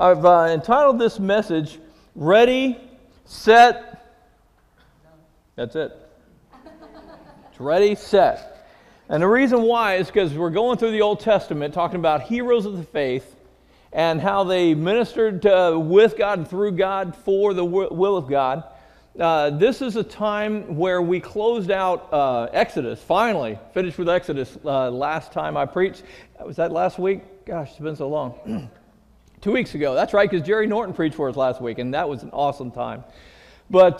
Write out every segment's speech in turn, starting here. I've entitled this message, Ready, Set, that's it. It's Ready, Set. And the reason why is because we're going through the Old Testament, talking about heroes of the faith and how they ministered with God and through God for the will of God. This is a time where we closed out Exodus, finally, finished with Exodus last time I preached. Was that last week? Gosh, it's been so long. 2 weeks ago. That's right, because Jerry Norton preached for us last week, and that was an awesome time. But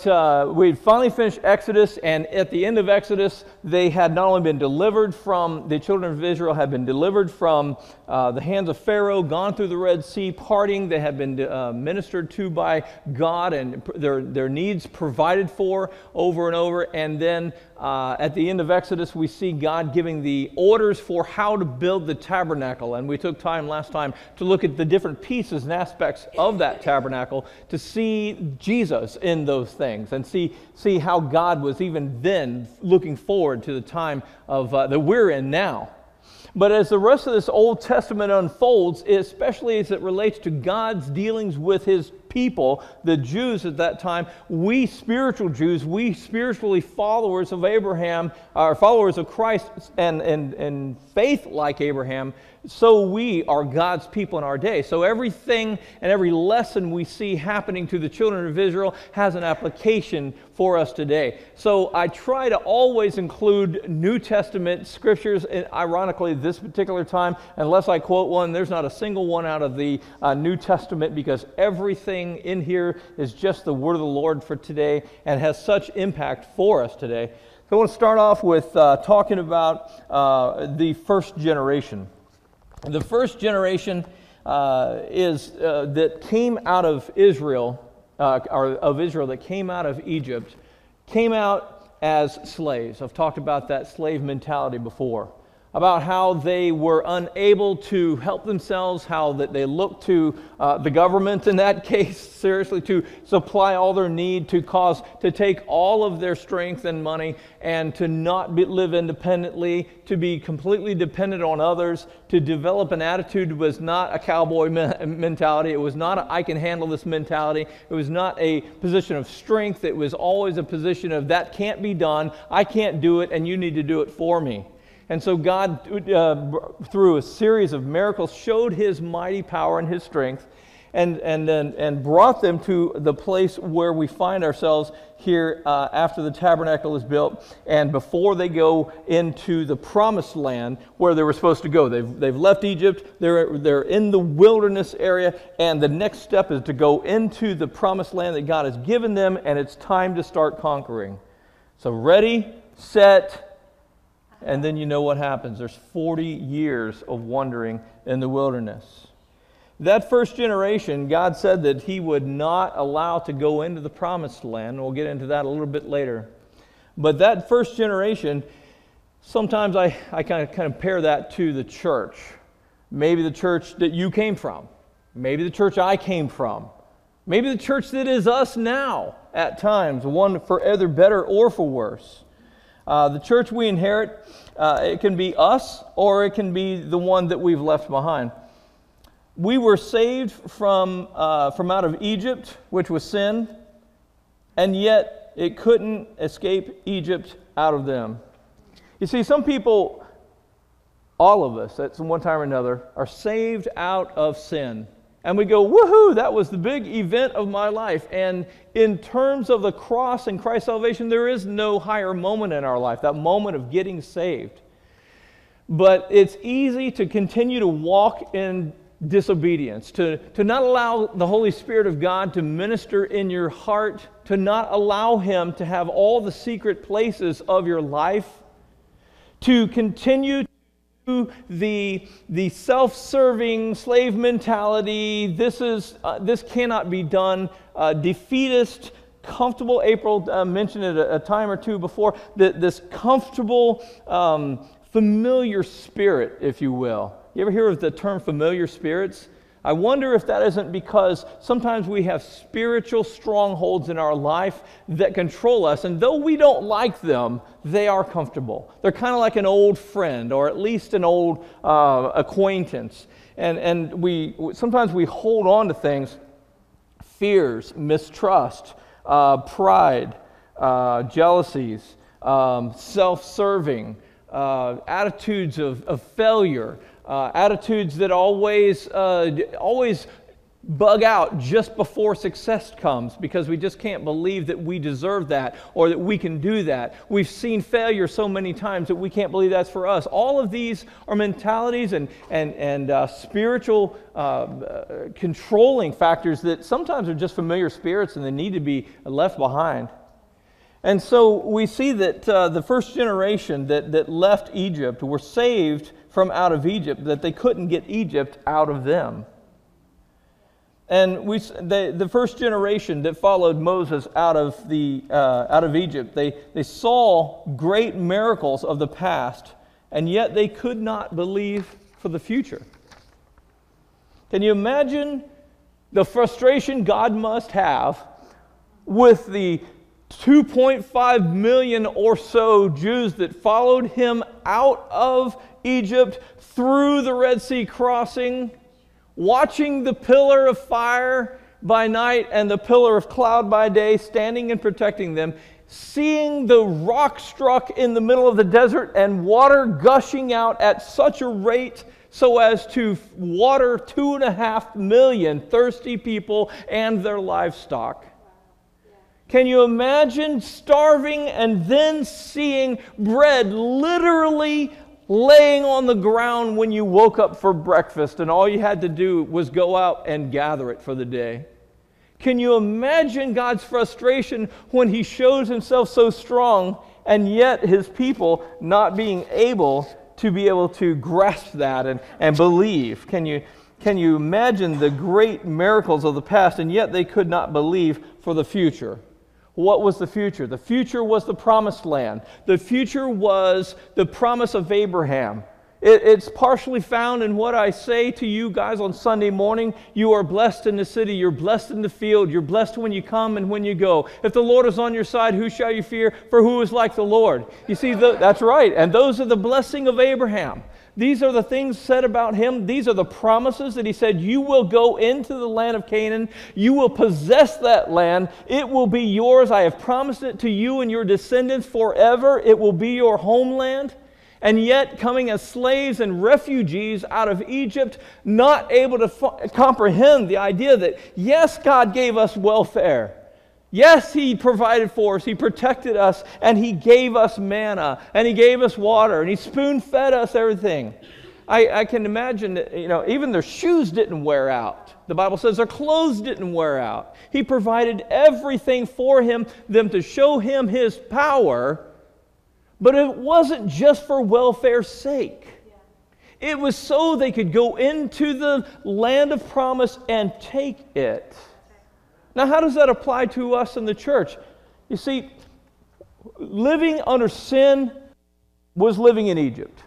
we finally finished Exodus, and at the end of Exodus, they had not only been delivered from, the children of Israel had been delivered from the hands of Pharaoh, gone through the Red Sea, parting. They had been ministered to by God, and their needs provided for over and over. And then at the end of Exodus, we see God giving the orders for how to build the tabernacle. And we took time last time to look at the different pieces and aspects of that tabernacle to see Jesus in those things and see how God was even then looking forward to the time of that we're in now. But as the rest of this Old Testament unfolds, especially as it relates to God's dealings with His people, the Jews at that time, we spiritual Jews, we spiritually followers of Abraham, are followers of Christ and faith like Abraham, so we are God's people in our day. So everything and every lesson we see happening to the children of Israel has an application for us today. So I try to always include New Testament scriptures, ironically this particular time, unless I quote one, there's not a single one out of the New Testament, because everything in here is just the word of the Lord for today and has such impact for us today. So I want to start off with talking about the first generation. The first generation that came out of Israel, that came out of Egypt, came out as slaves. I've talked about that slave mentality before, about how they were unable to help themselves, how that they looked to the government in that case, seriously, to supply all their need, to take all of their strength and money, and to not live independently, to be completely dependent on others, to develop an attitude that was not a cowboy mentality, it was not a I can handle this mentality, it was not a position of strength, it was always a position of that can't be done, I can't do it, and you need to do it for me. And so God, through a series of miracles, showed His mighty power and His strength and brought them to the place where we find ourselves here after the tabernacle is built and before they go into the promised land where they were supposed to go. They've left Egypt, they're in the wilderness area, and the next step is to go into the promised land that God has given them, and it's time to start conquering. So ready, set, and then you know what happens. There's 40 years of wandering in the wilderness. That first generation, God said that He would not allow to go into the promised land. And we'll get into that a little bit later. But that first generation, sometimes I kind of compare that to the church. Maybe the church that you came from. Maybe the church I came from. Maybe the church that is us now at times, one for either better or for worse. The church we inherit, it can be us or it can be the one that we've left behind. We were saved from out of Egypt, which was sin, and yet it couldn't escape Egypt out of them. You see, some people, all of us at one time or another, are saved out of sin. And we go, woohoo, that was the big event of my life. And in terms of the cross and Christ's salvation, there is no higher moment in our life, that moment of getting saved. But it's easy to continue to walk in disobedience, to not allow the Holy Spirit of God to minister in your heart, to not allow Him to have all the secret places of your life, to continue to the self-serving slave mentality, this cannot be done, defeatist, comfortable. April mentioned it a time or two before, this comfortable, familiar spirit, if you will. You ever hear of the term familiar spirits? I wonder if that isn't because sometimes we have spiritual strongholds in our life that control us, and though we don't like them, they are comfortable. They're kind of like an old friend, or at least an old acquaintance. and we sometimes we hold on to things, fears, mistrust, pride, jealousies, self-serving, attitudes of failure, attitudes that always bug out just before success comes because we just can't believe that we deserve that or that we can do that. We've seen failure so many times that we can't believe that's for us. All of these are mentalities and spiritual controlling factors that sometimes are just familiar spirits and they need to be left behind. And so we see that the first generation that left Egypt were saved from out of Egypt, that they couldn't get Egypt out of them. And the first generation that followed Moses out of Egypt, they saw great miracles of the past, and yet they could not believe for the future. Can you imagine the frustration God must have with the 2.5 million or so Jews that followed him out of Egypt through the Red Sea crossing, watching the pillar of fire by night and the pillar of cloud by day, standing and protecting them, seeing the rock struck in the middle of the desert and water gushing out at such a rate so as to water 2.5 million thirsty people and their livestock. Can you imagine starving and then seeing bread literally laying on the ground when you woke up for breakfast and all you had to do was go out and gather it for the day? Can you imagine God's frustration when he shows himself so strong and yet his people not being able to grasp that and believe? Can you imagine the great miracles of the past and yet they could not believe for the future? What was the future? The future was the promised land. The future was the promise of Abraham. It's partially found in what I say to you guys on Sunday morning. You are blessed in the city. You're blessed in the field. You're blessed when you come and when you go. If the Lord is on your side, who shall you fear? For who is like the Lord? You see, that's right. And those are the blessing of Abraham. These are the things said about him. These are the promises that he said, you will go into the land of Canaan. You will possess that land. It will be yours. I have promised it to you and your descendants forever. It will be your homeland. And yet, coming as slaves and refugees out of Egypt, not able to comprehend the idea that, yes, God gave us welfare. Yes, he provided for us, he protected us, and he gave us manna, and he gave us water, and he spoon-fed us everything. I can imagine that, even their shoes didn't wear out. The Bible says their clothes didn't wear out. He provided everything for them to show him his power, but it wasn't just for welfare's sake. It was so they could go into the land of promise and take it. Now, how does that apply to us in the church? You see, living under sin was living in Egypt.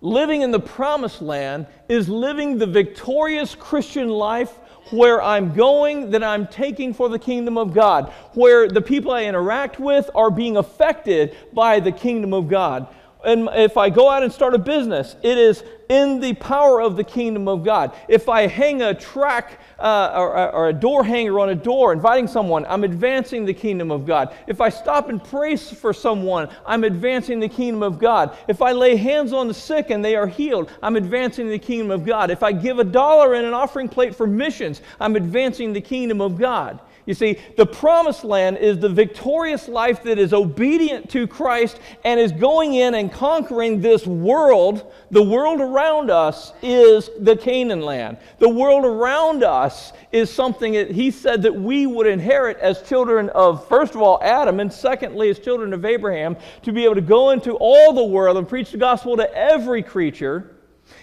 Living in the promised land is living the victorious Christian life where I'm going, that I'm taking for the kingdom of God, where the people I interact with are being affected by the kingdom of God. And if I go out and start a business, it is in the power of the kingdom of God. If I hang a track or a door hanger on a door inviting someone, I'm advancing the kingdom of God. If I stop and pray for someone, I'm advancing the kingdom of God. If I lay hands on the sick and they are healed, I'm advancing the kingdom of God. If I give $1 in an offering plate for missions, I'm advancing the kingdom of God. You see, the promised land is the victorious life that is obedient to Christ and is going in and conquering this world. The world around us is the Canaan land. The world around us is something that he said that we would inherit as children of, first of all, Adam, and secondly, as children of Abraham, to be able to go into all the world and preach the gospel to every creature.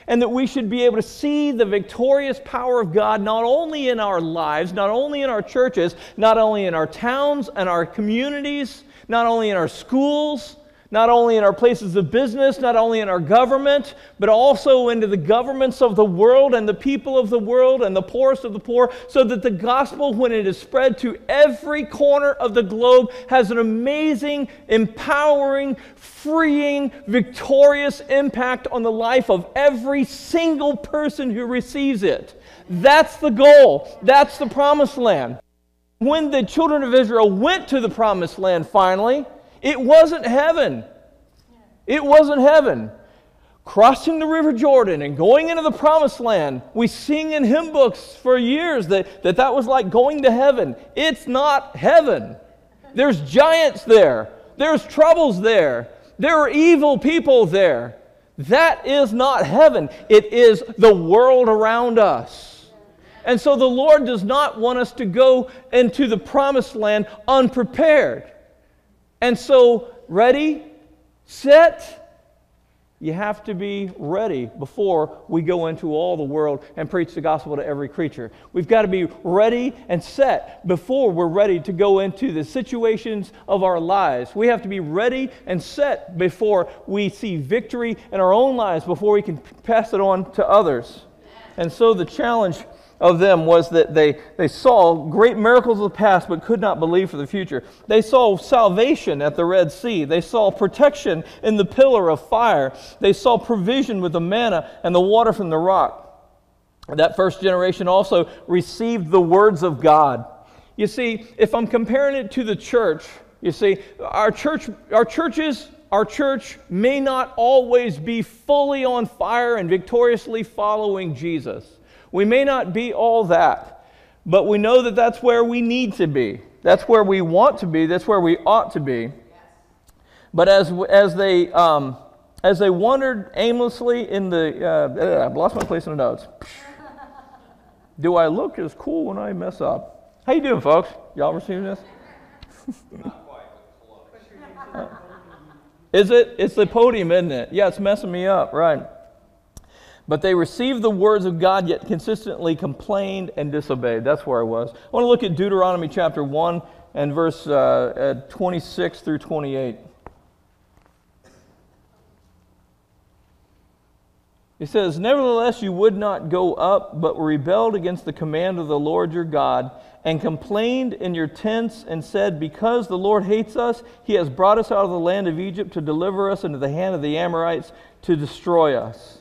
And that we should be able to see the victorious power of God not only in our lives, not only in our churches, not only in our towns and our communities, not only in our schools, not only in our places of business, not only in our government, but also into the governments of the world and the people of the world and the poorest of the poor, so that the gospel, when it is spread to every corner of the globe, has an amazing, empowering, freeing, victorious impact on the life of every single person who receives it. That's the goal. That's the promised land. When the children of Israel went to the promised land finally, it wasn't heaven. It wasn't heaven. Crossing the River Jordan and going into the promised land, we sing in hymn books for years that was like going to heaven. It's not heaven. There's giants there. There's troubles there. There are evil people there. That is not heaven. It is the world around us. And so the Lord does not want us to go into the promised land unprepared. And so, ready, set. You have to be ready before we go into all the world and preach the gospel to every creature. We've got to be ready and set before we're ready to go into the situations of our lives. We have to be ready and set before we see victory in our own lives, before we can pass it on to others. And so the challenge of them was that they saw great miracles of the past but could not believe for the future. They saw salvation at the Red Sea. They saw protection in the pillar of fire. They saw provision with the manna and the water from the rock. That first generation also received the words of God. You see, if I'm comparing it to the church, you see, our church may not always be fully on fire and victoriously following Jesus. We may not be all that, but we know that that's where we need to be. That's where we want to be. That's where we ought to be. But as they wandered aimlessly in the... I've lost my place in the notes. Do I look as cool when I mess up? How you doing, folks? Y'all receiving this? Not quite, but close. Is it? It's the podium, isn't it? Yeah, it's messing me up, right. But they received the words of God, yet consistently complained and disobeyed. That's where I was. I want to look at Deuteronomy chapter 1 and verse 26 through 28. It says, "Nevertheless, you would not go up, but rebelled against the command of the Lord your God, and complained in your tents and said, 'Because the Lord hates us, he has brought us out of the land of Egypt to deliver us into the hand of the Amorites to destroy us.'"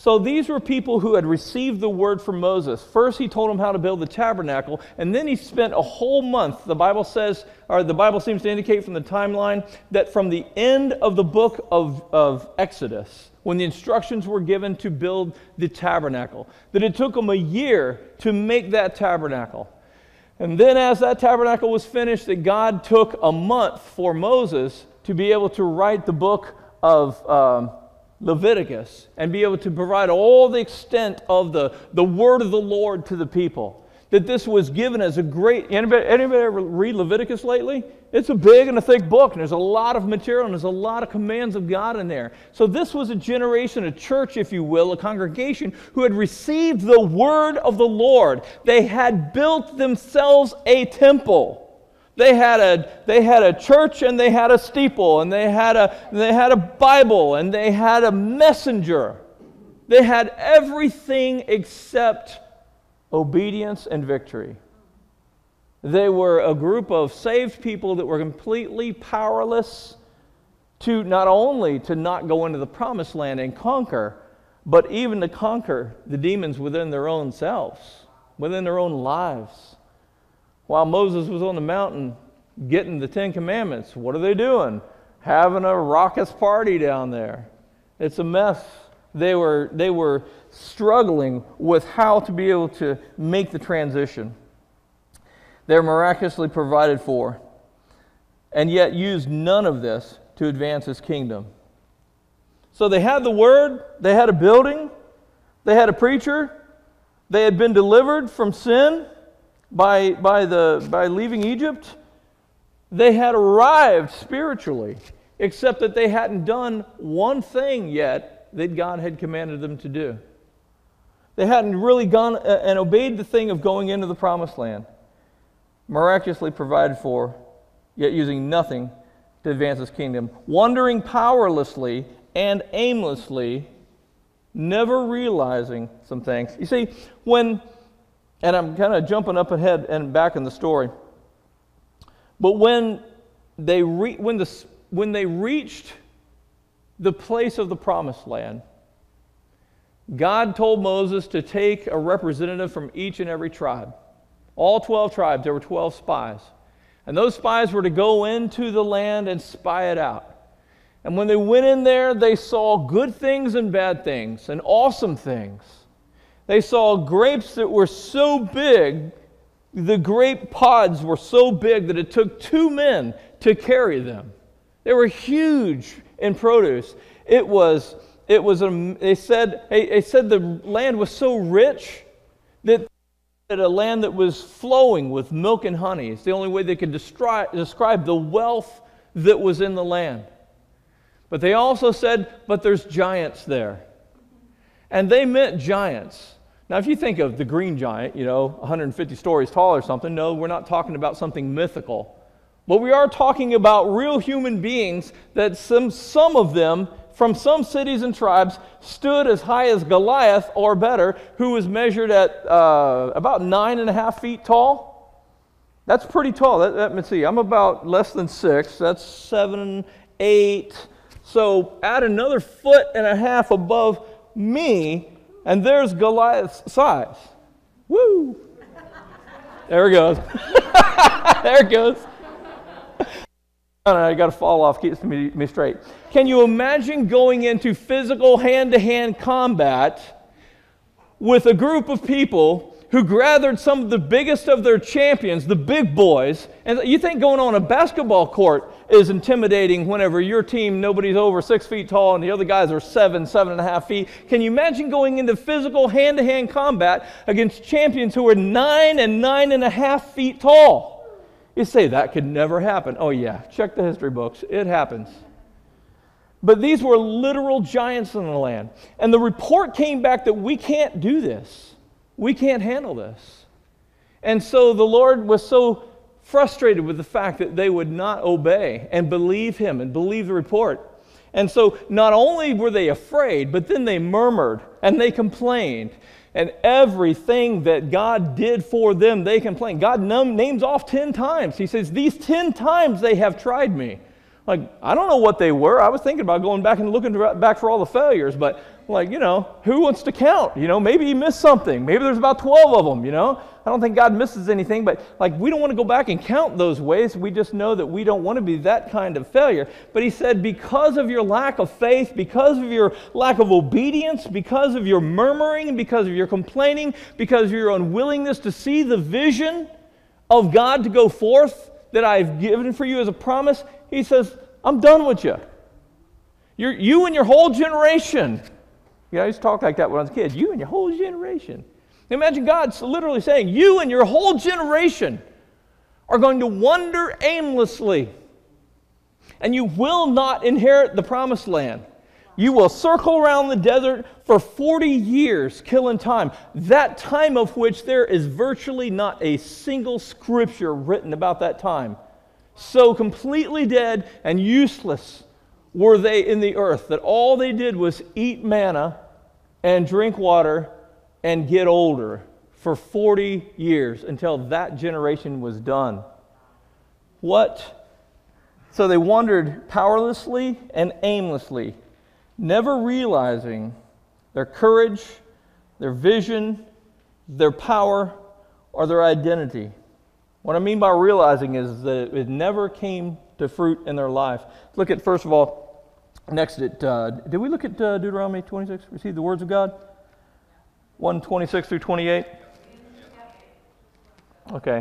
So these were people who had received the word from Moses. First, he told them how to build the tabernacle, and then he spent a whole month. The Bible says, or the Bible seems to indicate from the timeline, that from the end of the book of Exodus, when the instructions were given to build the tabernacle, that it took them a year to make that tabernacle. And then as that tabernacle was finished, that God took a month for Moses to be able to write the book of Leviticus and be able to provide all the extent of the word of the Lord to the people. That this was given as a great... Anybody ever read Leviticus lately? It's a big and a thick book, and there's a lot of material, and there's a lot of commands of God in there. So this was a generation, a church, if you will, a congregation, who had received the word of the Lord. They had built themselves a temple. They had a church, and they had a steeple, and they had a Bible, and they had a messenger. They had everything except obedience and victory. They were a group of saved people that were completely powerless to not only to not go into the promised land and conquer, but even to conquer the demons within their own selves, within their own lives. While Moses was on the mountain getting the Ten Commandments, what are they doing? Having a raucous party down there. It's a mess. They were struggling with how to be able to make the transition. They're miraculously provided for, and yet used none of this to advance his kingdom. So they had the word, they had a building, they had a preacher, they had been delivered from sin by leaving Egypt. They had arrived spiritually, except that they hadn't done one thing yet that God had commanded them to do. They hadn't really gone and obeyed the thing of going into the promised land, miraculously provided for, yet using nothing to advance his kingdom, wandering powerlessly and aimlessly, never realizing some things. You see, and I'm kind of jumping up ahead and back in the story, but when they reached the place of the promised land, God told Moses to take a representative from each and every tribe. All 12 tribes, there were 12 spies. And those spies were to go into the land and spy it out. And when they went in there, they saw good things and bad things and awesome things. They saw grapes that were so big, the grape pods were so big that it took 2 men to carry them. They were huge in produce. They said the land was so rich that a land that was flowing with milk and honey. It's the only way they could describe the wealth that was in the land. But they also said, but there's giants there. And they meant giants. Now, if you think of the green giant, 150 stories tall or something, no, we're not talking about something mythical. But we are talking about real human beings that some of them from some cities and tribes stood as high as Goliath or better, who was measured at about 9.5 feet tall. That's pretty tall. Let me see. I'm about less than 6. That's 7, 8. So add another 1.5 feet above me, and there's Goliath's size. Woo! There it goes. There it goes. I got to fall off, keeps me straight. Can you imagine going into physical hand-to-hand combat with a group of people who gathered some of the biggest of their champions, the big boys? And you think going on a basketball court is intimidating whenever your team, nobody's over 6 feet tall and the other guys are 7, 7.5 feet. Can you imagine going into physical hand-to-hand combat against champions who are 9 and 9.5 feet tall? You say, that could never happen. Oh yeah, check the history books. It happens. But these were literal giants in the land. And the report came back that we can't do this. We can't handle this. And so the Lord was so frustrated with the fact that they would not obey and believe Him and believe the report. And so not only were they afraid, but then they murmured and they complained. And everything that God did for them, they complain. God names off 10 times. He says, these 10 times they have tried me. Like, I don't know what they were. I was thinking about going back and looking back for all the failures. But, who wants to count? Maybe he missed something. Maybe there's about 12 of them, I don't think God misses anything. But, we don't want to go back and count those ways. We just know that we don't want to be that kind of failure. But he said, because of your lack of faith, because of your lack of obedience, because of your murmuring, because of your complaining, because of your unwillingness to see the vision of God to go forth that I've given for you as a promise, He says, I'm done with you. You and your whole generation. I used to talk like that when I was a kid. You and your whole generation. Imagine God literally saying, you and your whole generation are going to wander aimlessly, and you will not inherit the promised land. You will circle around the desert for 40 years, killing time, that time of which there is virtually not a single scripture written about that time. So completely dead and useless were they in the earth that all they did was eat manna and drink water and get older for 40 years until that generation was done. What? So they wandered powerlessly and aimlessly, never realizing their courage, their vision, their power, or their identity. What I mean by realizing is that it never came to fruit in their life. Look at, first of all, next at, did we look at Deuteronomy 26? Receive the words of God? 1:26 through 28? Okay.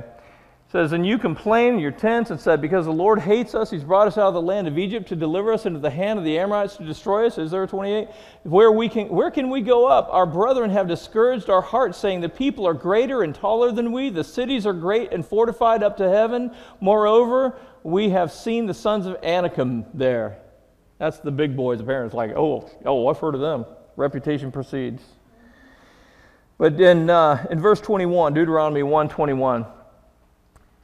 It says, and you complained in your tents and said, because the Lord hates us, He's brought us out of the land of Egypt to deliver us into the hand of the Amorites to destroy us. Is there a 28? Where can we go up? Our brethren have discouraged our hearts, saying, the people are greater and taller than we. The cities are great and fortified up to heaven. Moreover, we have seen the sons of Anakim there. That's the big boys, apparently. It's like, oh, I've heard of them. Reputation precedes. But in verse 21, Deuteronomy 1:21, it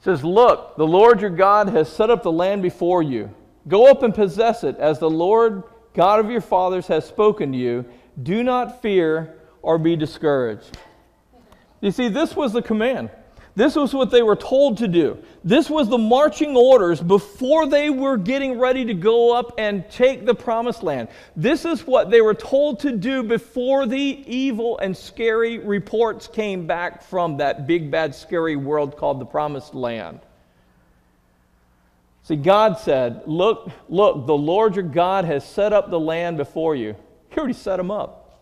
says, look, the Lord your God has set up the land before you. Go up and possess it, as the Lord God of your fathers has spoken to you. Do not fear or be discouraged." You see, this was the command. This was what they were told to do. This was the marching orders before they were getting ready to go up and take the promised land. This is what they were told to do before the evil and scary reports came back from that big, bad, scary world called the promised land. See, God said, look, the Lord your God has set up the land before you. He already set them up.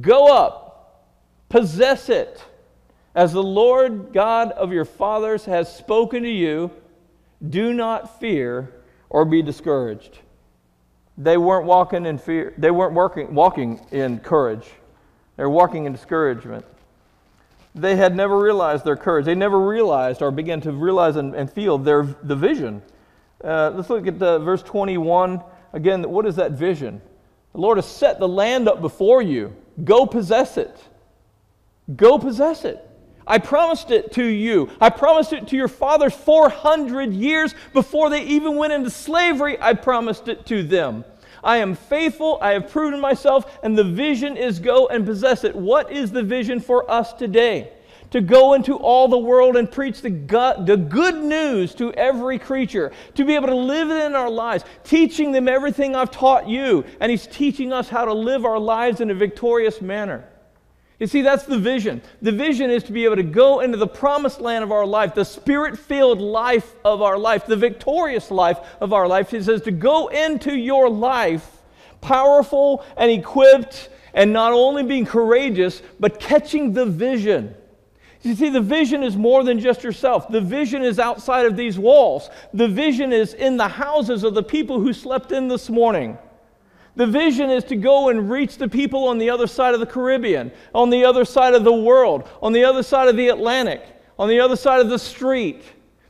Go up, possess it. As the Lord God of your fathers has spoken to you, do not fear or be discouraged. They weren't walking in fear. They weren't walking in courage. They were walking in discouragement. They had never realized their courage. They never realized or began to realize and feel the vision. Let's look at verse 21. Again, what is that vision? The Lord has set the land up before you. Go possess it. Go possess it. I promised it to you. I promised it to your fathers 400 years before they even went into slavery. I promised it to them. I am faithful. I have proven myself. And the vision is go and possess it. What is the vision for us today? To go into all the world and preach the good news to every creature. To be able to live it in our lives. Teaching them everything I've taught you. And He's teaching us how to live our lives in a victorious manner. You see, that's the vision. The vision is to be able to go into the promised land of our life, the Spirit-filled life of our life, the victorious life of our life. He says to go into your life powerful and equipped and not only being courageous, but catching the vision. You see, the vision is more than just yourself. The vision is outside of these walls. The vision is in the houses of the people who slept in this morning. The vision is to go and reach the people on the other side of the Caribbean, on the other side of the world, on the other side of the Atlantic, on the other side of the street.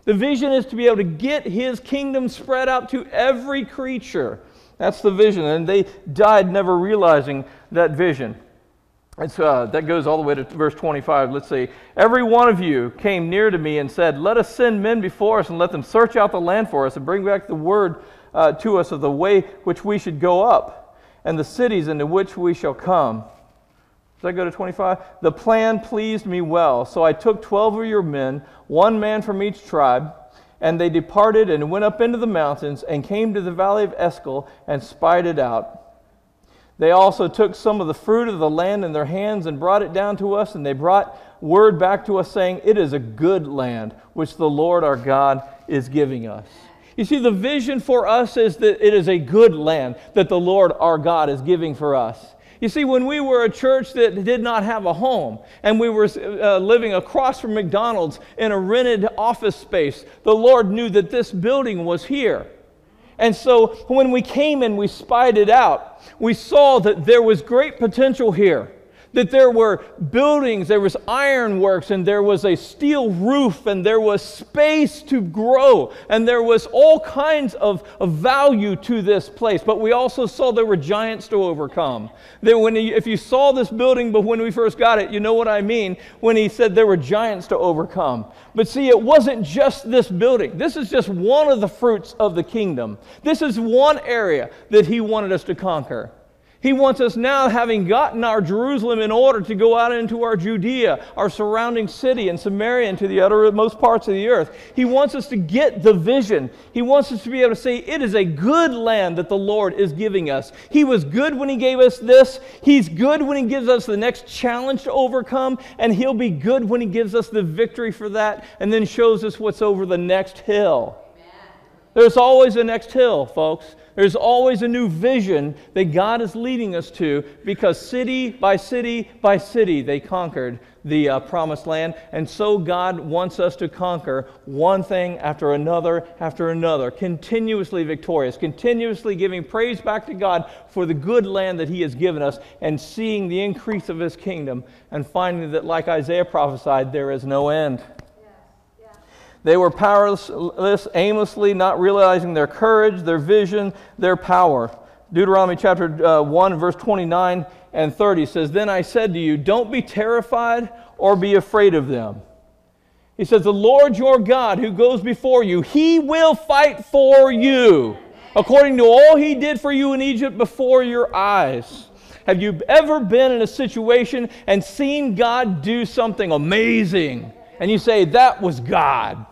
The vision is to be able to get His kingdom spread out to every creature. That's the vision, and they died never realizing that vision. That goes all the way to verse 25. Let's see. Every one of you came near to me and said, "Let us send men before us and let them search out the land for us and bring back the word to us of the way which we should go up and the cities into which we shall come." Does that go to 25? "The plan pleased me well, so I took 12 of your men, one man from each tribe, and they departed and went up into the mountains and came to the valley of Eshkol and spied it out. They also took some of the fruit of the land in their hands and brought it down to us, and they brought word back to us saying, 'It is a good land which the Lord our God is giving us.'" You see, the vision for us is that it is a good land that the Lord our God is giving for us. You see, when we were a church that did not have a home, and we were living across from McDonald's in a rented office space, the Lord knew that this building was here. And so when we came and we spied it out, we saw that there was great potential here. That there were buildings, there was ironworks, and there was a steel roof, and there was space to grow, and there was all kinds of value to this place. But we also saw there were giants to overcome. That if you saw this building, but when we first got it, you know what I mean when he said there were giants to overcome. But see, it wasn't just this building. This is just one of the fruits of the kingdom. This is one area that he wanted us to conquer. He wants us now, having gotten our Jerusalem in order, to go out into our Judea, our surrounding city, and Samaria, and to the uttermost parts of the earth. He wants us to get the vision. He wants us to be able to say, it is a good land that the Lord is giving us. He was good when He gave us this. He's good when He gives us the next challenge to overcome, and He'll be good when He gives us the victory for that, and then shows us what's over the next hill. There's always a next hill, folks. There's always a new vision that God is leading us to, because city by city by city they conquered the promised land. And so God wants us to conquer one thing after another, continuously victorious, continuously giving praise back to God for the good land that He has given us and seeing the increase of His kingdom and finding that, like Isaiah prophesied, there is no end. They were powerless, aimlessly, not realizing their courage, their vision, their power. Deuteronomy chapter 1, verse 29 and 30 says, "Then I said to you, don't be terrified or be afraid of them." He says, the Lord your God who goes before you, he will fight for you according to all he did for you in Egypt before your eyes. Have you ever been in a situation and seen God do something amazing? And you say, that was God.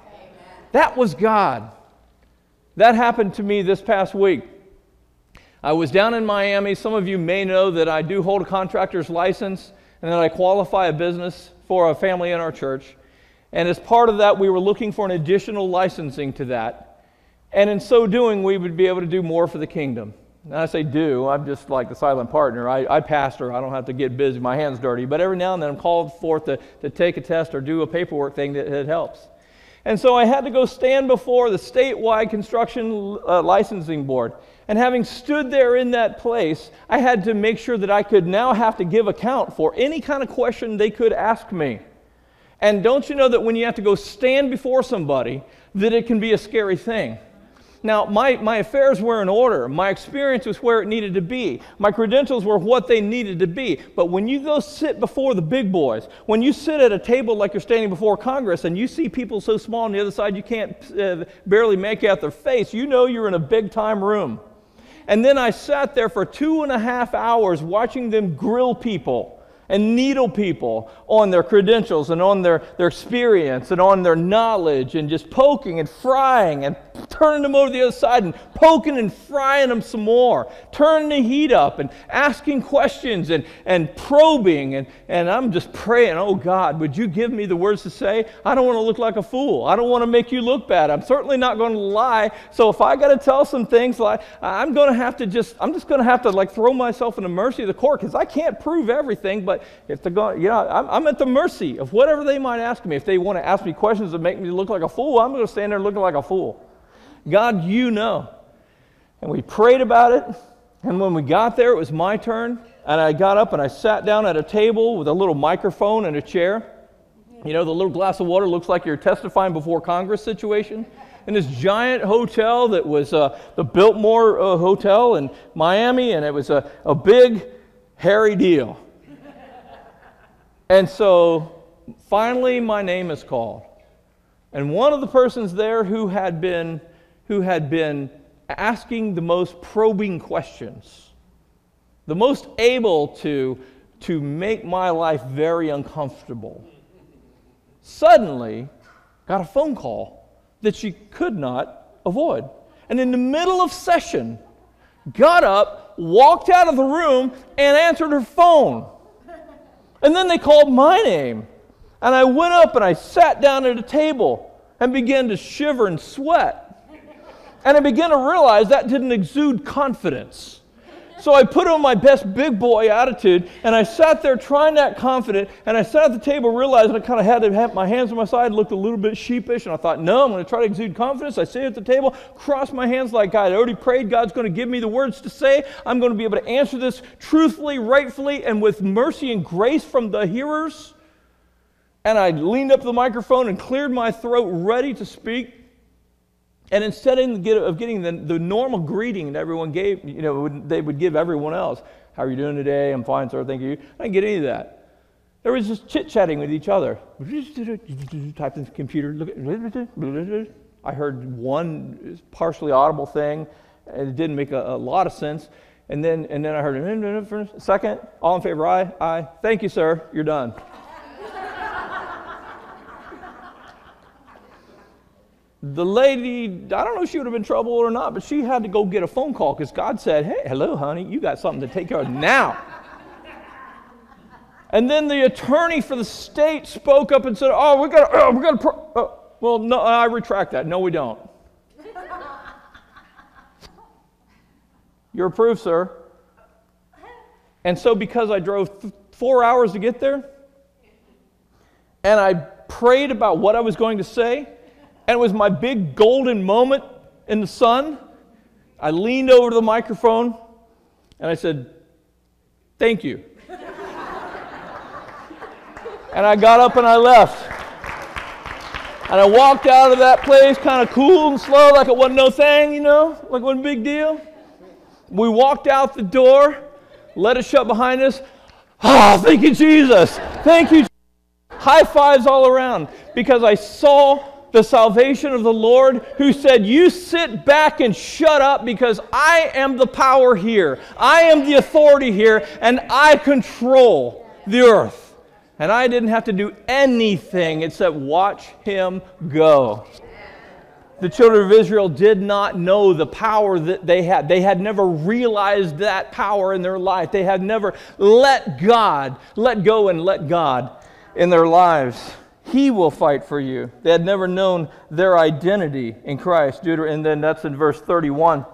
That was God. That happened to me this past week. I was down in Miami. Some of you may know that I do hold a contractor's license and that I qualify a business for a family in our church. And as part of that, we were looking for an additional licensing to that. And in so doing, we would be able to do more for the kingdom. And I say do, I'm just like the silent partner. I pastor, I don't have to get busy, my hand's dirty. But every now and then I'm called forth to take a test or do a paperwork thing that helps. And so I had to go stand before the statewide construction licensing board. And having stood there in that place, I had to make sure that I could now have to give account for any kind of question they could ask me. And don't you know that when you have to go stand before somebody, that it can be a scary thing. Now, my affairs were in order. My experience was where it needed to be. My credentials were what they needed to be. But when you go sit before the big boys, when you sit at a table like you're standing before Congress and you see people so small on the other side you can't barely make out their face, you know you're in a big-time room. And then I sat there for 2.5 hours watching them grill people and needle people on their credentials and on their experience and on their knowledge and just poking and frying and turning them over to the other side and poking and frying them some more, turning the heat up and asking questions and probing. And I'm just praying, oh God, would you give me the words to say? I don't want to look like a fool. I don't want to make you look bad. I'm certainly not going to lie. So if I got to tell some things, like I'm going to have to just throw myself in the mercy of the court because I can't prove everything. But if they're going, you know, I'm at the mercy of whatever they might ask me. If they want to ask me questions that make me look like a fool, I'm going to stand there looking like a fool. God, you know. And we prayed about it. And when we got there, it was my turn. And I got up and I sat down at a table with a little microphone and a chair. You know, the little glass of water looks like you're testifying before Congress situation. In this giant hotel that was the Biltmore Hotel in Miami. And it was a big, hairy deal. And so, finally, my name is called. And one of the persons there who had been asking the most probing questions, the most able to make my life very uncomfortable, suddenly got a phone call that she could not avoid. And in the middle of session, got up, walked out of the room, and answered her phone. And then they called my name. And I went up and I sat down at a table and began to shiver and sweat. And I began to realize that didn't exude confidence. So I put on my best big boy attitude, and I sat there trying to act confident, and I sat at the table realizing I kind of had to have my hands on my side, looked a little bit sheepish, and I thought, no, I'm going to try to exude confidence. I sit at the table, cross my hands like I had already prayed. God's going to give me the words to say. I'm going to be able to answer this truthfully, rightfully, and with mercy and grace from the hearers. And I leaned up to the microphone and cleared my throat, ready to speak. And instead of getting the normal greeting that everyone gave, you know, they would give everyone else, how are you doing today? I'm fine, sir, thank you. I didn't get any of that. There was just chit-chatting with each other. Type in the computer. Look. I heard one partially audible thing, and it didn't make a lot of sense. And then I heard a second. All in favor, aye, aye. Thank you, sir. You're done. The lady, I don't know if she would have been trouble or not, but she had to go get a phone call because God said, hey, hello, honey, you got something to take care of now. And then the attorney for the state spoke up and said, oh, well, no, I retract that. No, we don't. You're approved, sir. And so because I drove 4 hours to get there, and I prayed about what I was going to say, and it was my big golden moment in the sun. I leaned over to the microphone and I said, thank you. And I got up and I left. And I walked out of that place kind of cool and slow, like it wasn't no thing, you know, like it wasn't a big deal. We walked out the door, let it shut behind us. Oh, thank you, Jesus. Thank you, Jesus. High fives all around, because I saw the salvation of the Lord, who said, you sit back and shut up, because I am the power here. I am the authority here, and I control the earth. And I didn't have to do anything except watch him go. The children of Israel did not know the power that they had. They had never realized that power in their life. They had never let go and let God in their lives. He will fight for you. They had never known their identity in Christ. And then that's in verse 31.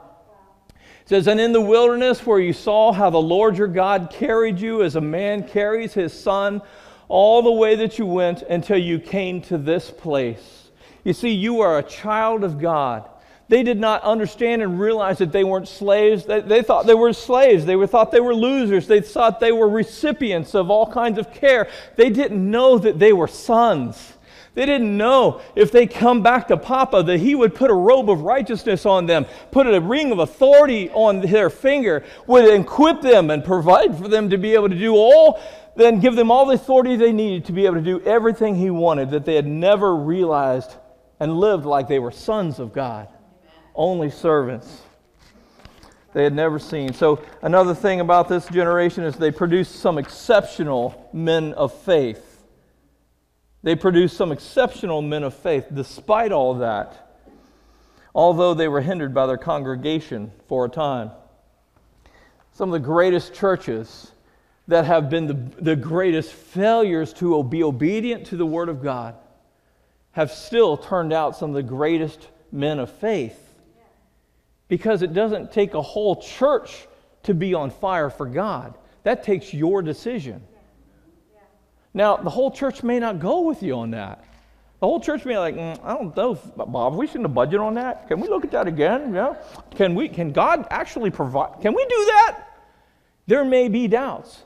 It says, and in the wilderness where you saw how the Lord your God carried you as a man carries his son, all the way that you went until you came to this place. You see, you are a child of God. They did not understand and realize that they weren't slaves. They thought they were slaves. They thought they were losers. They thought they were recipients of all kinds of care. They didn't know that they were sons. They didn't know if they come back to Papa that he would put a robe of righteousness on them, put a ring of authority on their finger, would equip them and provide for them to be able to do all, then give them all the authority they needed to be able to do everything he wanted, that they had never realized and lived like they were sons of God. Only servants they had never seen. So another thing about this generation is they produced some exceptional men of faith. They produced some exceptional men of faith despite all that, although they were hindered by their congregation for a time. Some of the greatest churches that have been the greatest failures to be obedient to the Word of God have still turned out some of the greatest men of faith. Because it doesn't take a whole church to be on fire for God. That takes your decision. Now, the whole church may not go with you on that. The whole church may be like, I don't know, Bob, we shouldn't have budget on that. Can we look at that again? Yeah. Can God actually provide? Can we do that? There may be doubts.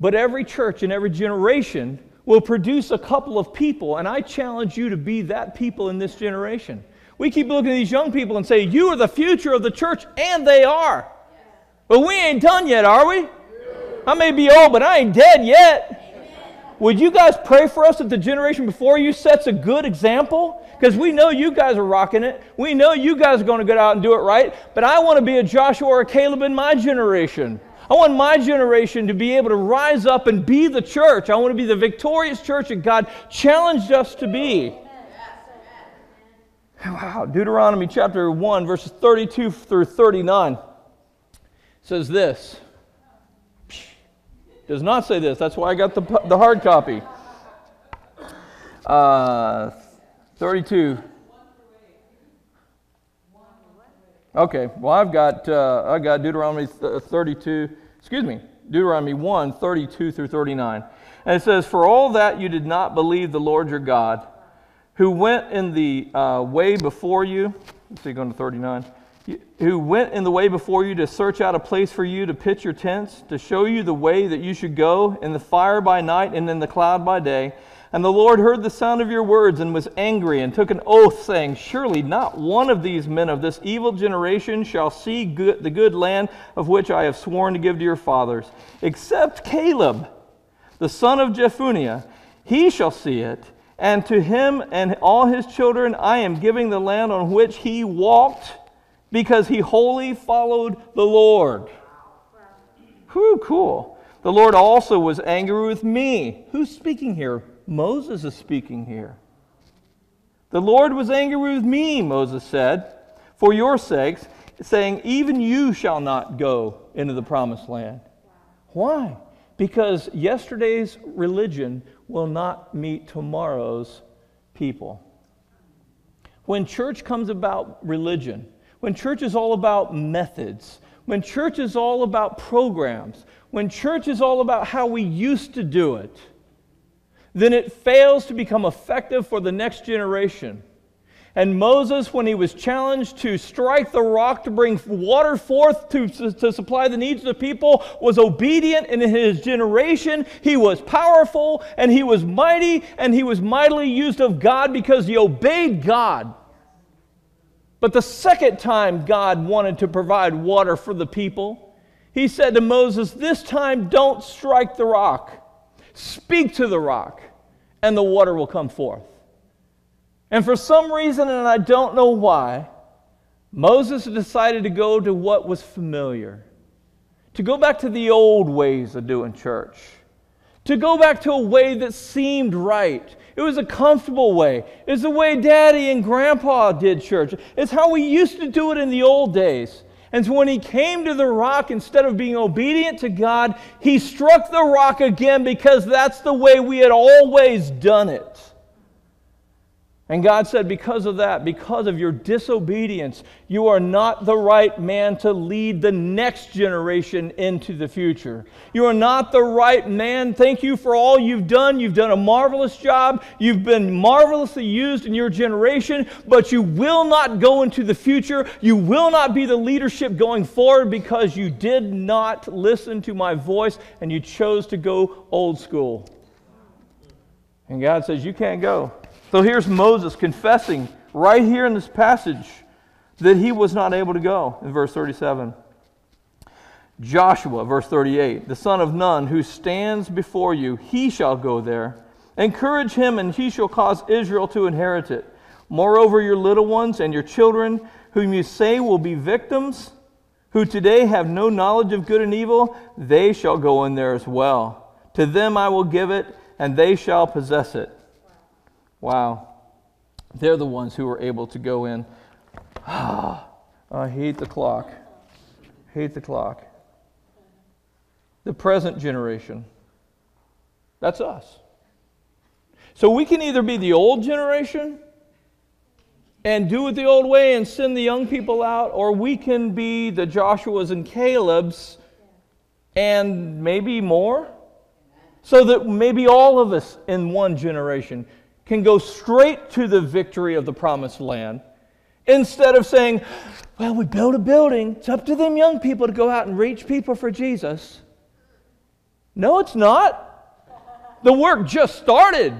But every church and every generation will produce a couple of people, and I challenge you to be that people in this generation. We keep looking at these young people and say, you are the future of the church, and they are. But we ain't done yet, are we? I may be old, but I ain't dead yet. Amen. Would you guys pray for us that the generation before you sets a good example? Because we know you guys are rocking it. We know you guys are going to get out and do it right. But I want to be a Joshua or a Caleb in my generation. I want my generation to be able to rise up and be the church. I want to be the victorious church that God challenged us to be. Wow, Deuteronomy chapter 1, verses 32 through 39 says this. Does not say this. That's why I got the hard copy. 32. Okay, well, I've got Deuteronomy 32, excuse me, Deuteronomy 1, 32 through 39. And it says, for all that you did not believe the Lord your God, who went in the way before you, let's see, going to 39, who went in the way before you to search out a place for you to pitch your tents, to show you the way that you should go, in the fire by night and in the cloud by day. And the Lord heard the sound of your words and was angry and took an oath, saying, surely not one of these men of this evil generation shall see the good land of which I have sworn to give to your fathers, except Caleb, the son of Jephunneh. He shall see it. And to him and all his children I am giving the land on which he walked, because he wholly followed the Lord. Whew, cool. The Lord also was angry with me. Who's speaking here? Moses is speaking here. The Lord was angry with me, Moses said, for your sakes, saying, even you shall not go into the promised land. Why? Because yesterday's religion will not meet tomorrow's people. When church comes about religion, when church is all about methods, when church is all about programs, when church is all about how we used to do it, then it fails to become effective for the next generation. And Moses, when he was challenged to strike the rock to bring water forth to supply the needs of the people, was obedient in his generation. He was powerful, and he was mighty, and he was mightily used of God because he obeyed God. But the second time God wanted to provide water for the people, he said to Moses, this time don't strike the rock. Speak to the rock. and the water will come forth. And for some reason, and I don't know why, Moses decided to go to what was familiar, to go back to the old ways of doing church, to go back to a way that seemed right. It was a comfortable way. It's the way Daddy and Grandpa did church. It's how we used to do it in the old days. And so when he came to the rock, instead of being obedient to God, he struck the rock again because that's the way we had always done it. And God said, because of that, because of your disobedience, you are not the right man to lead the next generation into the future. You are not the right man. Thank you for all you've done. You've done a marvelous job. You've been marvelously used in your generation, but you will not go into the future. You will not be the leadership going forward because you did not listen to my voice and you chose to go old school. And God says, you can't go. So here's Moses confessing right here in this passage that he was not able to go in verse 37. Joshua, verse 38, the son of Nun who stands before you, he shall go there. Encourage him and he shall cause Israel to inherit it. Moreover, your little ones and your children, whom you say will be victims, who today have no knowledge of good and evil, they shall go in there as well. To them I will give it, and they shall possess it. Wow, they're the ones who were able to go in. I hate the clock. Hate the clock. The present generation. That's us. So we can either be the old generation and do it the old way and send the young people out, or we can be the Joshuas and Calebs and maybe more, so that maybe all of us in one generation can go straight to the victory of the promised land instead of saying, well, we build a building. It's up to them young people to go out and reach people for Jesus. No, it's not. The work just started.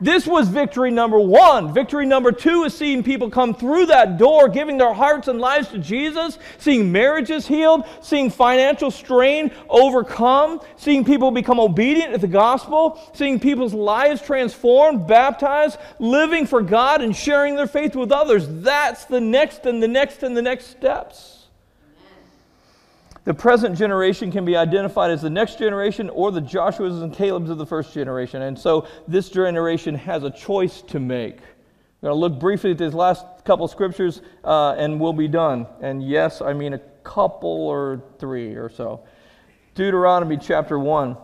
This was victory number one. Victory number two is seeing people come through that door, giving their hearts and lives to Jesus, seeing marriages healed, seeing financial strain overcome, seeing people become obedient to the gospel, seeing people's lives transformed, baptized, living for God and sharing their faith with others. That's the next and the next and the next steps. The present generation can be identified as the next generation or the Joshuas and Calebs of the first generation. And so this generation has a choice to make. We're going to look briefly at these last couple scriptures and we'll be done. And yes, I mean a couple or three or so. Deuteronomy chapter 1,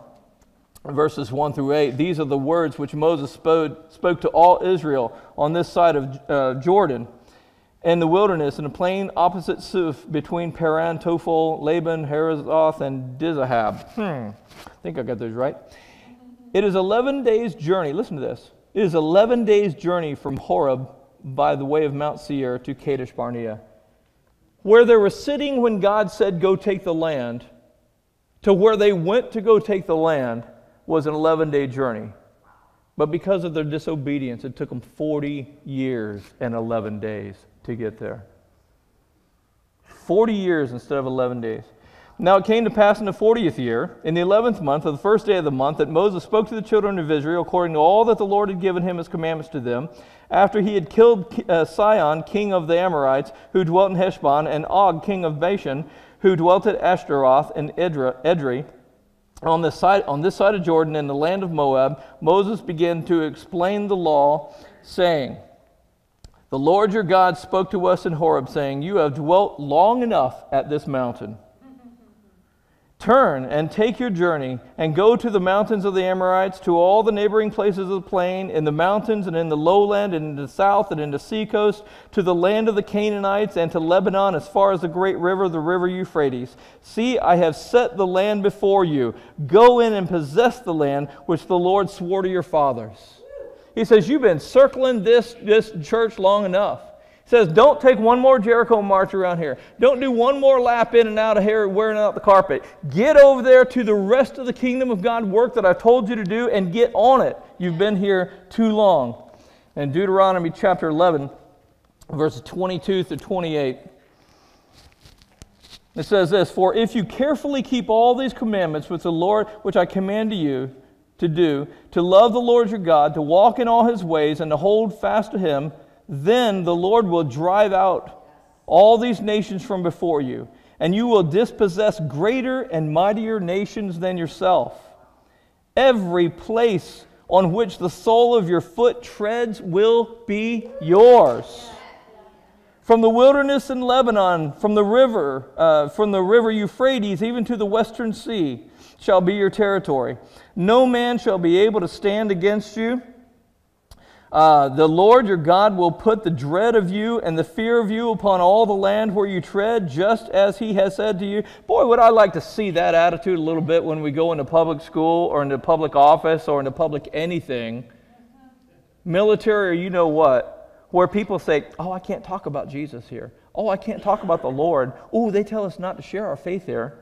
verses 1 through 8. These are the words which Moses spoke to all Israel on this side of Jordan, in the wilderness, in a plain opposite Suf, between Paran, Tophel, Laban, Herazoth, and Dizahab. I think I got those right. It is 11 days' journey. Listen to this. It is 11 days' journey from Horeb by the way of Mount Seir to Kadesh Barnea, where they were sitting when God said, go take the land, to where they went to go take the land was an 11-day journey. But because of their disobedience, it took them 40 years and 11 days. To get there. 40 years instead of 11 days. Now it came to pass in the 40th year, in the 11th month, of the first day of the month, that Moses spoke to the children of Israel according to all that the Lord had given him as commandments to them, after he had killed Sion, king of the Amorites, who dwelt in Heshbon, and Og, king of Bashan, who dwelt at Ashtaroth and Edrei, on this side of Jordan in the land of Moab. Moses began to explain the law, saying, the Lord your God spoke to us in Horeb, saying, you have dwelt long enough at this mountain. Turn and take your journey, and go to the mountains of the Amorites, to all the neighboring places of the plain, in the mountains and in the lowland, and in the south and in the seacoast, to the land of the Canaanites, and to Lebanon, as far as the great river, the river Euphrates. See, I have set the land before you. Go in and possess the land which the Lord swore to your fathers. He says, you've been circling this church long enough. He says, don't take one more Jericho march around here. Don't do one more lap in and out of here wearing out the carpet. Get over there to the rest of the kingdom of God work that I've told you to do and get on it. You've been here too long. And Deuteronomy chapter 11, verses 22 through 28. It says this, for if you carefully keep all these commandments which the Lord, which I command to you, to do, to love the Lord your God, to walk in all his ways, and to hold fast to him, then the Lord will drive out all these nations from before you, and you will dispossess greater and mightier nations than yourself. Every place on which the sole of your foot treads will be yours. From the wilderness in Lebanon, from the river Euphrates, even to the western sea, shall be your territory. No man shall be able to stand against you. The Lord your God will put the dread of you and the fear of you upon all the land where you tread, just as he has said to you. Boy, would I like to see that attitude a little bit when we go into public school or into public office or into public anything, military or you know what, where people say, oh, I can't talk about Jesus here. Oh, I can't talk about the Lord. Oh, they tell us not to share our faith here.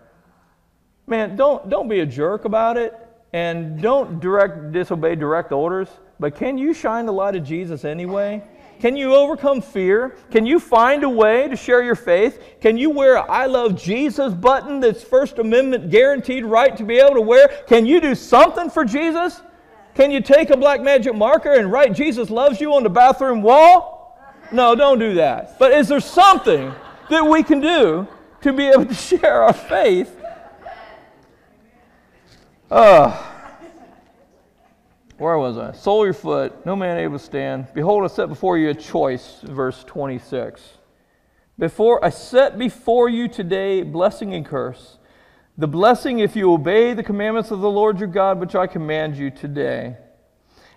Man, don't be a jerk about it, and don't disobey direct orders, but can you shine the light of Jesus anyway? Can you overcome fear? Can you find a way to share your faith? Can you wear an I love Jesus button that's First Amendment guaranteed right to be able to wear? Can you do something for Jesus? Can you take a black magic marker and write Jesus loves you on the bathroom wall? No, don't do that. But is there something that we can do to be able to share our faith? Where was I? Sole your foot, no man able to stand. Behold, I set before you a choice, verse 26. I set before you today blessing and curse. The blessing if you obey the commandments of the Lord your God, which I command you today.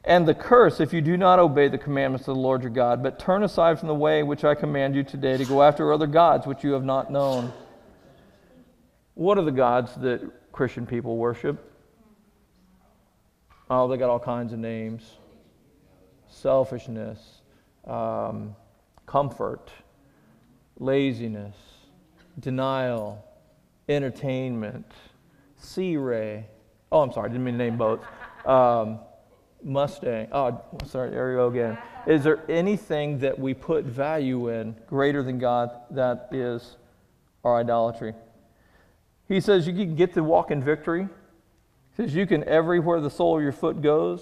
And the curse if you do not obey the commandments of the Lord your God, but turn aside from the way which I command you today to go after other gods which you have not known. What are the gods that Christian people worship? Oh, they got all kinds of names. Selfishness, comfort, laziness, denial, entertainment, Sea Ray. Oh, I'm sorry, I didn't mean to name both. Mustang. Oh, sorry, there we go again. Is there anything that we put value in greater than God? That is our idolatry. He says you can get to walk in victory. He says you can everywhere the sole of your foot goes.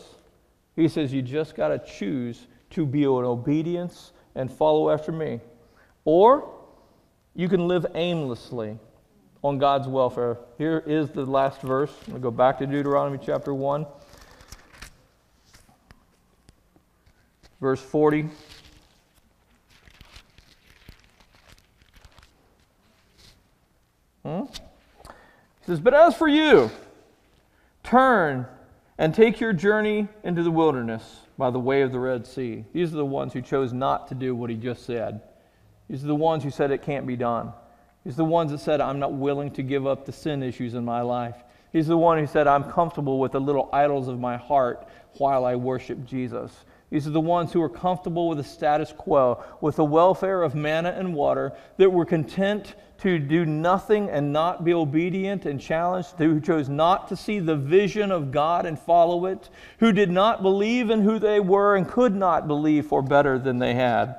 He says you just got to choose to be in obedience and follow after me. Or you can live aimlessly on God's welfare. Here is the last verse. I'm going to go back to Deuteronomy chapter 1. Verse 40. He says, but as for you, turn and take your journey into the wilderness by the way of the Red Sea. These are the ones who chose not to do what he just said. These are the ones who said it can't be done. He's the ones that said, I'm not willing to give up the sin issues in my life. He's the one who said, I'm comfortable with the little idols of my heart while I worship Jesus. These are the ones who are comfortable with the status quo, with the welfare of manna and water, that were content to do nothing and not be obedient and challenged, who chose not to see the vision of God and follow it, who did not believe in who they were and could not believe for better than they had.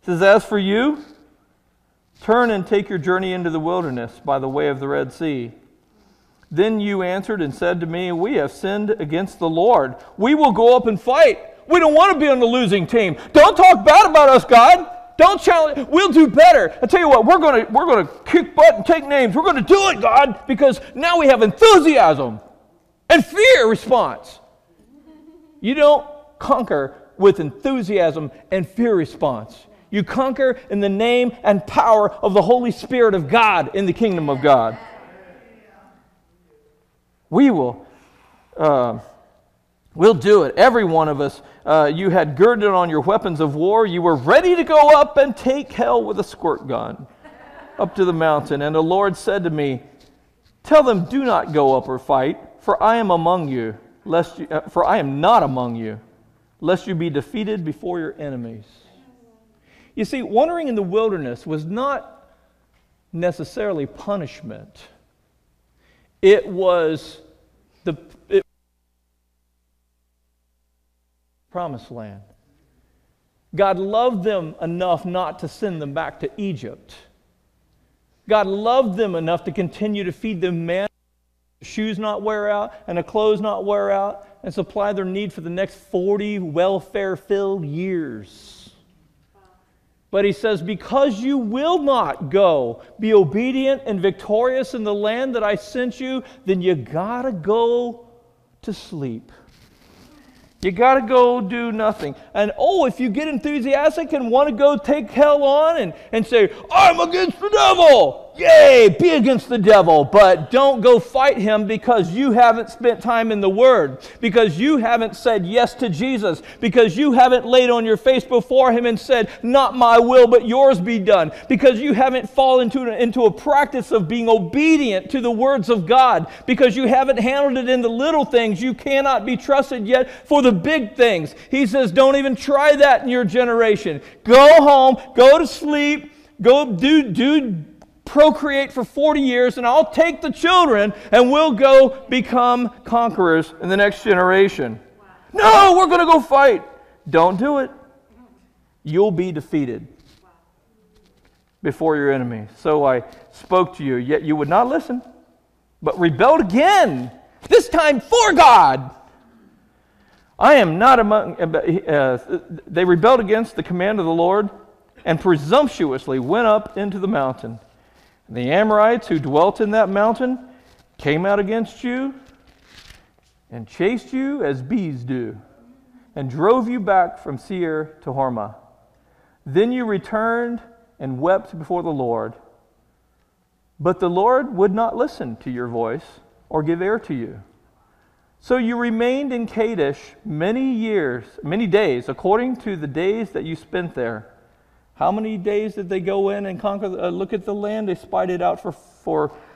He says, as for you, turn and take your journey into the wilderness by the way of the Red Sea. Then you answered and said to me, we have sinned against the Lord. We will go up and fight. We don't want to be on the losing team. Don't talk bad about us, God. Don't challenge. We'll do better. I tell you what, we're going to kick butt and take names. We're going to do it, God, because now we have enthusiasm and fear response. You don't conquer with enthusiasm and fear response. You conquer in the name and power of the Holy Spirit of God in the kingdom of God. We will. We'll do it. Every one of us. You had girded on your weapons of war. You were ready to go up and take hell with a squirt gun up to the mountain. And the Lord said to me, tell them, do not go up or fight, for I am among you, for I am not among you, lest you be defeated before your enemies. You see, wandering in the wilderness was not necessarily punishment. It was the promised land. God loved them enough not to send them back to Egypt. God loved them enough to continue to feed them manna shoes not wear out, and the clothes not wear out, and supply their need for the next 40 welfare-filled years. But he says, because you will not go, be obedient and victorious in the land that I sent you, then you gotta go to sleep. You gotta go do nothing. And oh, if you get enthusiastic and want to go take hell on and say, I'm against the devil! Yay! Be against the devil! But don't go fight him because you haven't spent time in the Word. Because you haven't said yes to Jesus. Because you haven't laid on your face before him and said, not my will but yours be done. Because you haven't fallen into a practice of being obedient to the words of God. Because you haven't handled it in the little things. You cannot be trusted yet for the big things. He says, don't even try that in your generation. Go home, go to sleep, go do procreate for 40 years, and I'll take the children and we'll go become conquerors in the next generation. Wow. No, we're going to go fight. Don't do it. You'll be defeated before your enemy. So I spoke to you, yet you would not listen, but rebelled again, this time for God. I am not among... they rebelled against the command of the Lord and presumptuously went up into the mountain. And the Amorites who dwelt in that mountain came out against you and chased you as bees do and drove you back from Seir to Hormah. Then you returned and wept before the Lord. But the Lord would not listen to your voice or give ear to you. So you remained in Kadesh many days, according to the days that you spent there. How many days did they go in and conquer? Look at the land. They spied it out for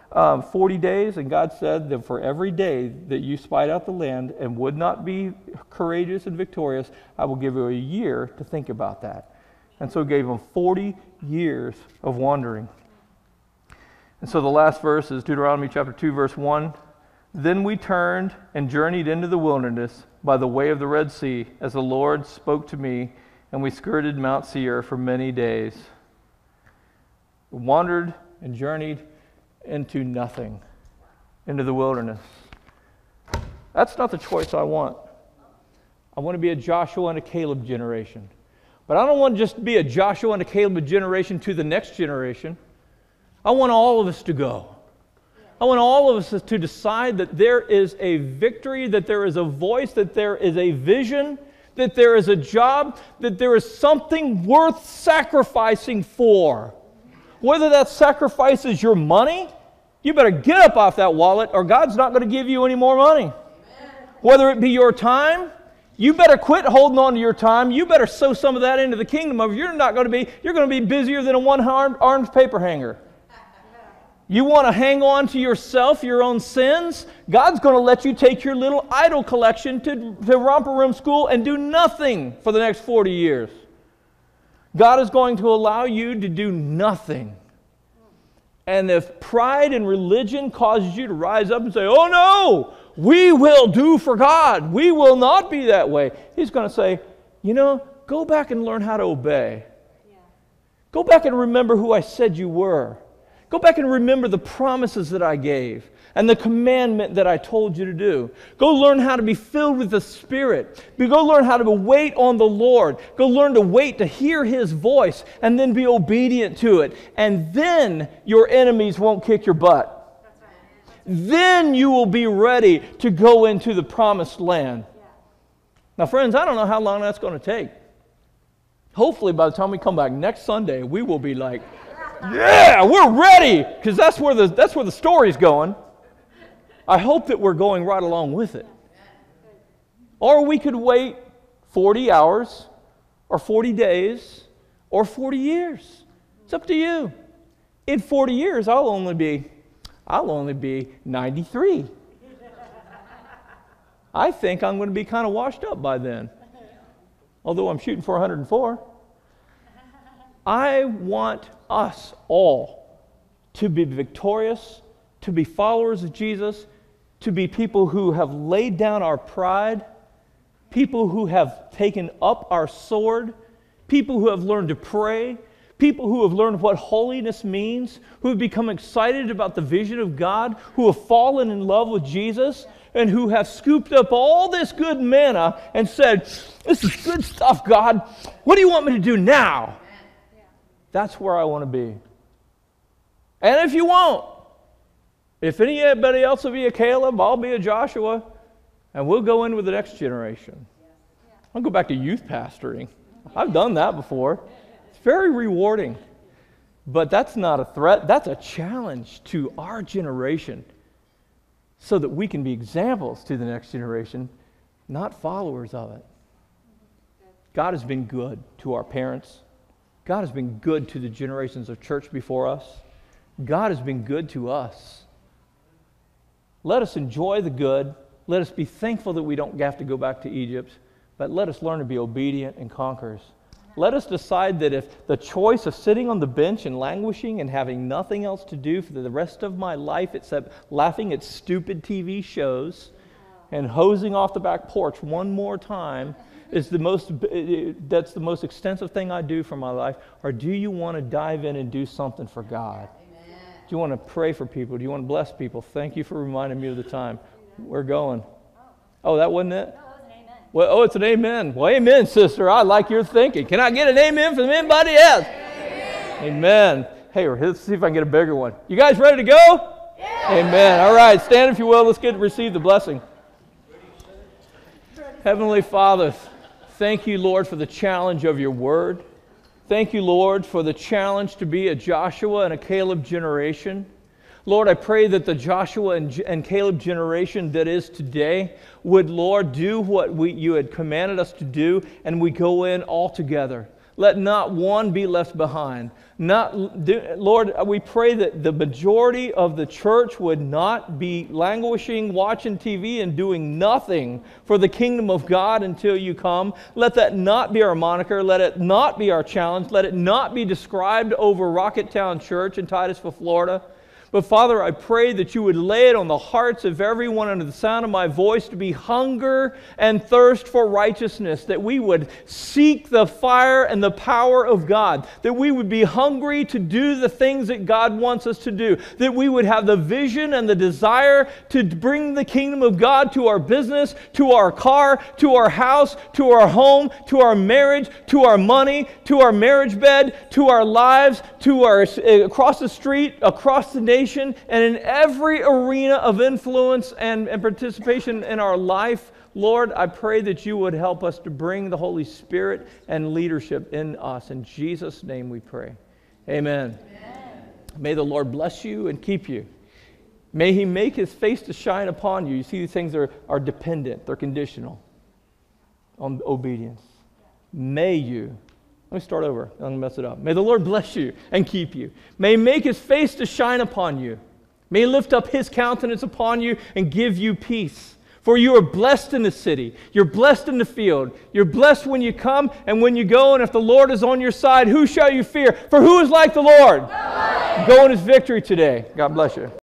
40 days, and God said that for every day that you spied out the land and would not be courageous and victorious, I will give you a year to think about that. And so gave them 40 years of wandering. And so the last verse is Deuteronomy chapter 2, verse 1. Then we turned and journeyed into the wilderness by the way of the Red Sea, as the Lord spoke to me, and we skirted Mount Seir for many days. We wandered and journeyed into nothing, into the wilderness. That's not the choice I want. I want to be a Joshua and a Caleb generation. But I don't want to just be a Joshua and a Caleb generation to the next generation. I want all of us to go. I want all of us to decide that there is a victory, that there is a voice, that there is a vision, that there is a job, that there is something worth sacrificing for. Whether that sacrifice is your money, you better get up off that wallet or God's not going to give you any more money. Whether it be your time, you better quit holding on to your time. You better sow some of that into the kingdom. If you're going to be busier than a one-armed paper hanger. You want to hang on to yourself, your own sins? God's going to let you take your little idol collection to romper room school and do nothing for the next 40 years. God is going to allow you to do nothing. And if pride and religion causes you to rise up and say, oh no, we will do for God. We will not be that way. He's going to say, you know, go back and learn how to obey. Yeah. Go back and remember who I said you were. Go back and remember the promises that I gave and the commandment that I told you to do. Go learn how to be filled with the Spirit. Go learn how to wait on the Lord. Go learn to wait to hear His voice and then be obedient to it. And then your enemies won't kick your butt. Then you will be ready to go into the promised land. Now, friends, I don't know how long that's going to take. Hopefully, by the time we come back next Sunday, we will be like... yeah, we're ready, because that's where the story's going. I hope that we're going right along with it. Or we could wait 40 hours, or 40 days, or 40 years. It's up to you. In 40 years, I'll only be 93. I think I'm going to be kind of washed up by then. Although I'm shooting for 104. I want us all to be victorious, to be followers of Jesus, to be people who have laid down our pride, people who have taken up our sword, people who have learned to pray, people who have learned what holiness means, who have become excited about the vision of God, who have fallen in love with Jesus, and who have scooped up all this good manna and said, "This is good stuff, God. What do you want me to do now?" That's where I want to be. And if you won't, if anybody else will be a Caleb, I'll be a Joshua, and we'll go in with the next generation. I'll go back to youth pastoring. I've done that before. It's very rewarding. But that's not a threat. That's a challenge to our generation so that we can be examples to the next generation, not followers of it. God has been good to our parents. God has been good to the generations of church before us. God has been good to us. Let us enjoy the good. Let us be thankful that we don't have to go back to Egypt. But let us learn to be obedient and conquerors. Let us decide that if the choice of sitting on the bench and languishing and having nothing else to do for the rest of my life except laughing at stupid TV shows and hosing off the back porch one more time is that's the most extensive thing I do for my life, or do you want to dive in and do something for God? Amen. Do you want to pray for people? Do you want to bless people? Thank you for reminding me of the time. We're going. Oh, that wasn't it? Well, oh, it's an amen. Well, amen, sister. I like your thinking. Can I get an amen from anybody else? Amen. Amen. Hey, let's see if I can get a bigger one. You guys ready to go? Yeah. Amen. All right, stand if you will. Let's get to receive the blessing. Heavenly Father, thank you, Lord, for the challenge of your word. Thank you, Lord, for the challenge to be a Joshua and a Caleb generation. Lord, I pray that the Joshua and Caleb generation that is today would, Lord, do what you had commanded us to do, and we go in all together. Let not one be left behind. Lord, we pray that the majority of the church would not be languishing, watching TV, and doing nothing for the kingdom of God until you come. Let that not be our moniker. Let it not be our challenge. Let it not be described over Rocket Town Church in Titusville, Florida. But, Father, I pray that you would lay it on the hearts of everyone under the sound of my voice to be hunger and thirst for righteousness, that we would seek the fire and the power of God, that we would be hungry to do the things that God wants us to do, that we would have the vision and the desire to bring the kingdom of God to our business, to our car, to our house, to our home, to our marriage, to our money, to our marriage bed, to our lives, to our across the street, across the nation, and in every arena of influence and participation in our life. Lord, I pray that you would help us to bring the Holy Spirit and leadership in us. In Jesus' name we pray. Amen. Amen. May the Lord bless you and keep you. May he make his face to shine upon you. You see, these things are dependent. They're conditional on obedience. May you. Let me start over. I'm going to mess it up. May the Lord bless you and keep you. May he make his face to shine upon you. May he lift up his countenance upon you and give you peace. For you are blessed in the city. You're blessed in the field. You're blessed when you come and when you go. And if the Lord is on your side, who shall you fear? For who is like the Lord? Go in his victory today. God bless you.